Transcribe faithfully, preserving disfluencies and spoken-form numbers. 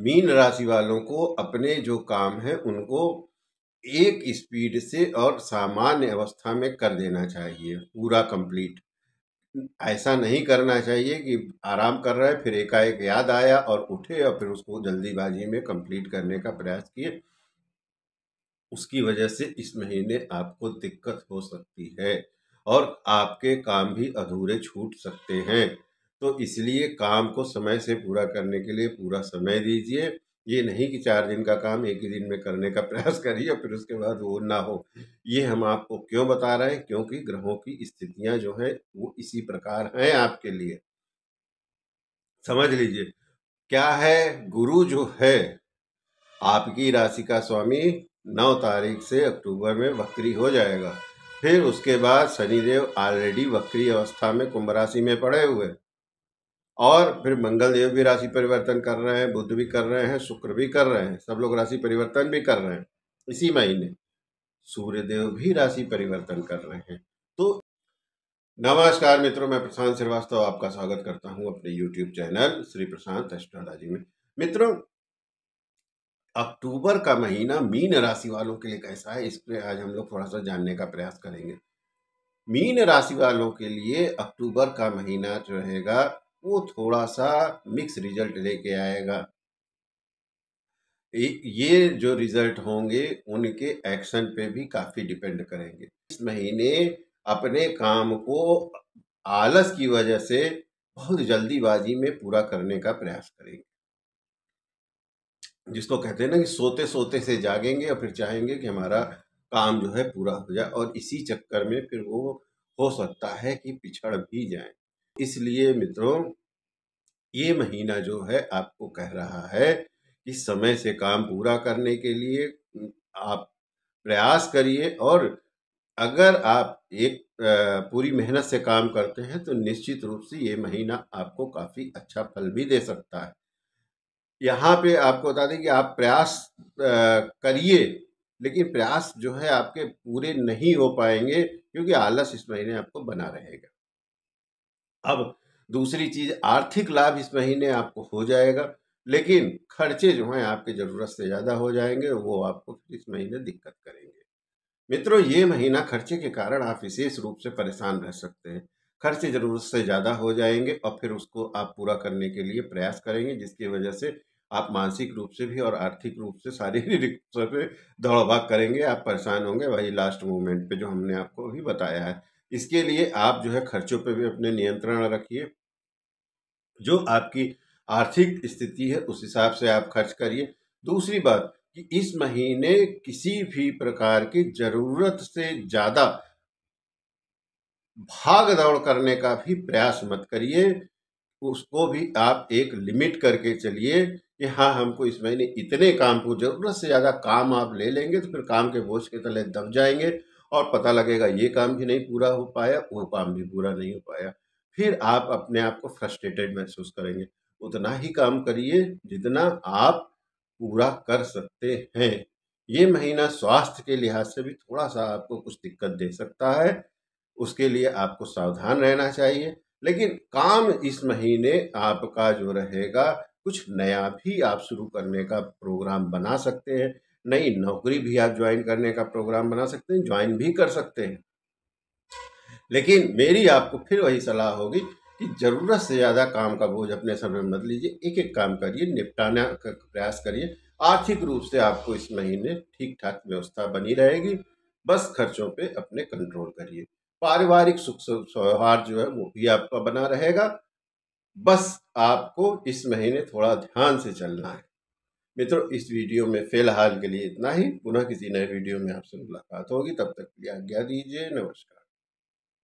Mean राशि वालों को अपने जो काम है उनको एक स्पीड से और सामान्य अवस्था में कर देना चाहिए, पूरा कंप्लीट। ऐसा नहीं करना चाहिए कि आराम कर रहे फिर एकाएक याद आया और उठे और फिर उसको जल्दीबाजी में कंप्लीट करने का प्रयास किए। उसकी वजह से इस महीने आपको दिक्कत हो सकती है और आपके काम भी अधूरे छूट सकते हैं। तो इसलिए काम को समय से पूरा करने के लिए पूरा समय दीजिए। ये नहीं कि चार दिन का काम एक ही दिन में करने का प्रयास करिए और फिर उसके बाद वो ना हो। ये हम आपको क्यों बता रहे हैं, क्योंकि ग्रहों की स्थितियां जो है वो इसी प्रकार हैं आपके लिए। समझ लीजिए क्या है, गुरु जो है आपकी राशि का स्वामी नौ तारीख से अक्टूबर में वक्री हो जाएगा। फिर उसके बाद शनिदेव ऑलरेडी वक्री अवस्था में कुंभ राशि में पड़े हुए, और फिर मंगल देव भी राशि परिवर्तन कर रहे हैं, बुध भी कर रहे हैं, शुक्र भी कर रहे हैं, सब लोग राशि परिवर्तन भी कर रहे हैं। इसी महीने सूर्य देव भी राशि परिवर्तन कर रहे हैं। तो नमस्कार मित्रों, मैं प्रशांत श्रीवास्तव आपका स्वागत करता हूं अपने YouTube channel Shri Prashant astrology में। मित्रों, अक्टूबर का महीना मीन राशि वालों के लिए कैसा है, इस पर आज हम लोग थोड़ा सा जानने का प्रयास करेंगे। मीन राशि वालों के लिए अक्टूबर का महीना जो रहेगा वो थोड़ा सा मिक्स रिजल्ट लेके आएगा। ये जो रिजल्ट होंगे उनके एक्शन पे भी काफी डिपेंड करेंगे। इस महीने अपने काम को आलस की वजह से बहुत जल्दीबाजी में पूरा करने का प्रयास करेंगे, जिसको कहते हैं ना कि सोते सोते से जागेंगे और फिर चाहेंगे कि हमारा काम जो है पूरा हो जाए, और इसी चक्कर में फिर वो हो सकता है कि पिछड़ भी जाए। इसलिए मित्रों, ये महीना जो है आपको कह रहा है कि समय से काम पूरा करने के लिए आप प्रयास करिए, और अगर आप एक पूरी मेहनत से काम करते हैं तो निश्चित रूप से ये महीना आपको काफ़ी अच्छा फल भी दे सकता है। यहाँ पे आपको बता दें कि आप प्रयास करिए, लेकिन प्रयास जो है आपके पूरे नहीं हो पाएंगे क्योंकि आलस इस महीने आपको बना रहेगा। अब दूसरी चीज, आर्थिक लाभ इस महीने आपको हो जाएगा, लेकिन खर्चे जो हैं आपके ज़रूरत से ज़्यादा हो जाएंगे, वो आपको इस महीने दिक्कत करेंगे। मित्रों, ये महीना खर्चे के कारण आप विशेष रूप से परेशान रह सकते हैं। खर्चे ज़रूरत से ज़्यादा हो जाएंगे और फिर उसको आप पूरा करने के लिए प्रयास करेंगे, जिसकी वजह से आप मानसिक रूप से भी और आर्थिक रूप से शारीरिक रूप से दौड़भाग करेंगे, आप परेशान होंगे। वही लास्ट मोमेंट पे जो हमने आपको अभी बताया है, इसके लिए आप जो है खर्चों पे भी अपने नियंत्रण रखिए। जो आपकी आर्थिक स्थिति है उस हिसाब से आप खर्च करिए। दूसरी बात कि इस महीने किसी भी प्रकार की जरूरत से ज़्यादा भाग दौड़ करने का भी प्रयास मत करिए। उसको भी आप एक लिमिट करके चलिए कि हाँ, हमको इस महीने इतने काम को, जरूरत से ज़्यादा काम आप ले लेंगे तो फिर काम के बोझ के तले दब जाएंगे और पता लगेगा ये काम भी नहीं पूरा हो पाया, वो काम भी पूरा नहीं हो पाया। फिर आप अपने आप को फ्रस्ट्रेटेड महसूस करेंगे। उतना ही काम करिए जितना आप पूरा कर सकते हैं। ये महीना स्वास्थ्य के लिहाज से भी थोड़ा सा आपको कुछ दिक्कत दे सकता है, उसके लिए आपको सावधान रहना चाहिए। लेकिन काम इस महीने आपका जो रहेगा, कुछ नया भी आप शुरू करने का प्रोग्राम बना सकते हैं, नई नौकरी भी आप ज्वाइन करने का प्रोग्राम बना सकते हैं, ज्वाइन भी कर सकते हैं। लेकिन मेरी आपको फिर वही सलाह होगी कि ज़रूरत से ज़्यादा काम का बोझ अपने सर में मत लीजिए, एक एक काम करिए, निपटाने का प्रयास करिए। आर्थिक रूप से आपको इस महीने ठीक ठाक व्यवस्था बनी रहेगी, बस खर्चों पर अपने कंट्रोल करिए। पारिवारिक सुख सौहार्द जो है वो भी आपका बना रहेगा, बस आपको इस महीने थोड़ा ध्यान से चलना है। मित्रों, इस वीडियो में फिलहाल के लिए इतना ही। पुनः किसी नए वीडियो में आपसे मुलाकात होगी, तब तक के लिए आज्ञा दीजिए। नमस्कार।